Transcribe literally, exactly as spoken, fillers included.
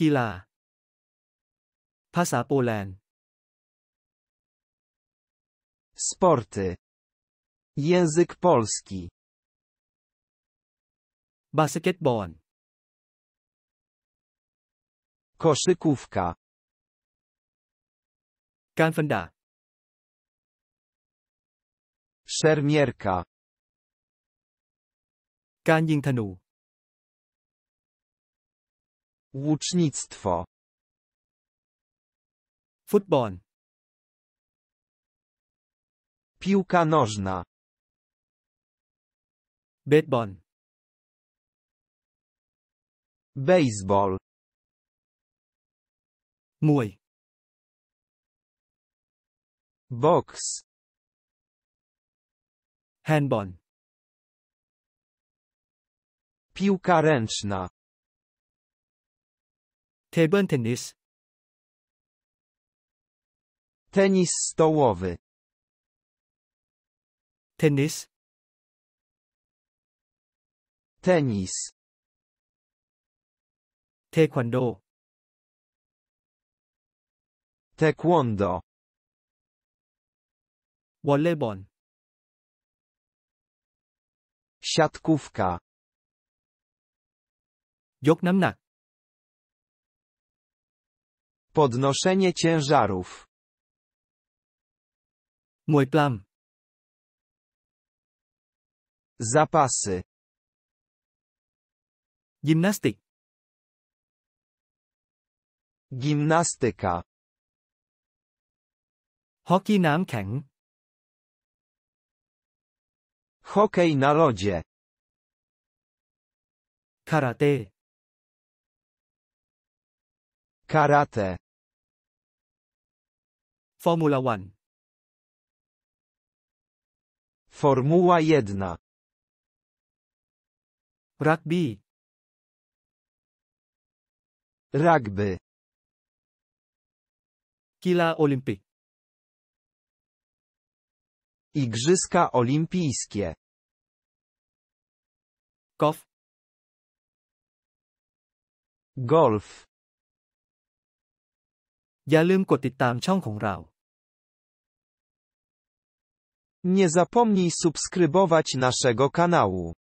กีฬาภาษาโปแลนด์ sporty język polski บาสเกตบอล koszykówka การฟันดาบ szermierka การยิงธนูŁucznictwo. Futbol. Piłka nożna. Baseball. Baseball. Muay. Boks. Handball. Piłka ręczna.Table tennis. Tenis stołowy. Tenis. Tenis. Taekwondo. Taekwondo. Volleyball. Siatkówka. ยกน้ำหนักPodnoszenie ciężarów. Mój plan. Zapasy. Gimnastyk. Gimnastyka. Hokej na lodzie. Hokej na lodzie. Karate.Karate. Formuła jeden. Formuła jeden. Rugby. Rugby. Kila olimpik. Igrzyska olimpijskie. Golf. Golf.อย่าลืมกดติดตามช่องของเรา Nie zapomnij subskrybować naszego kanału.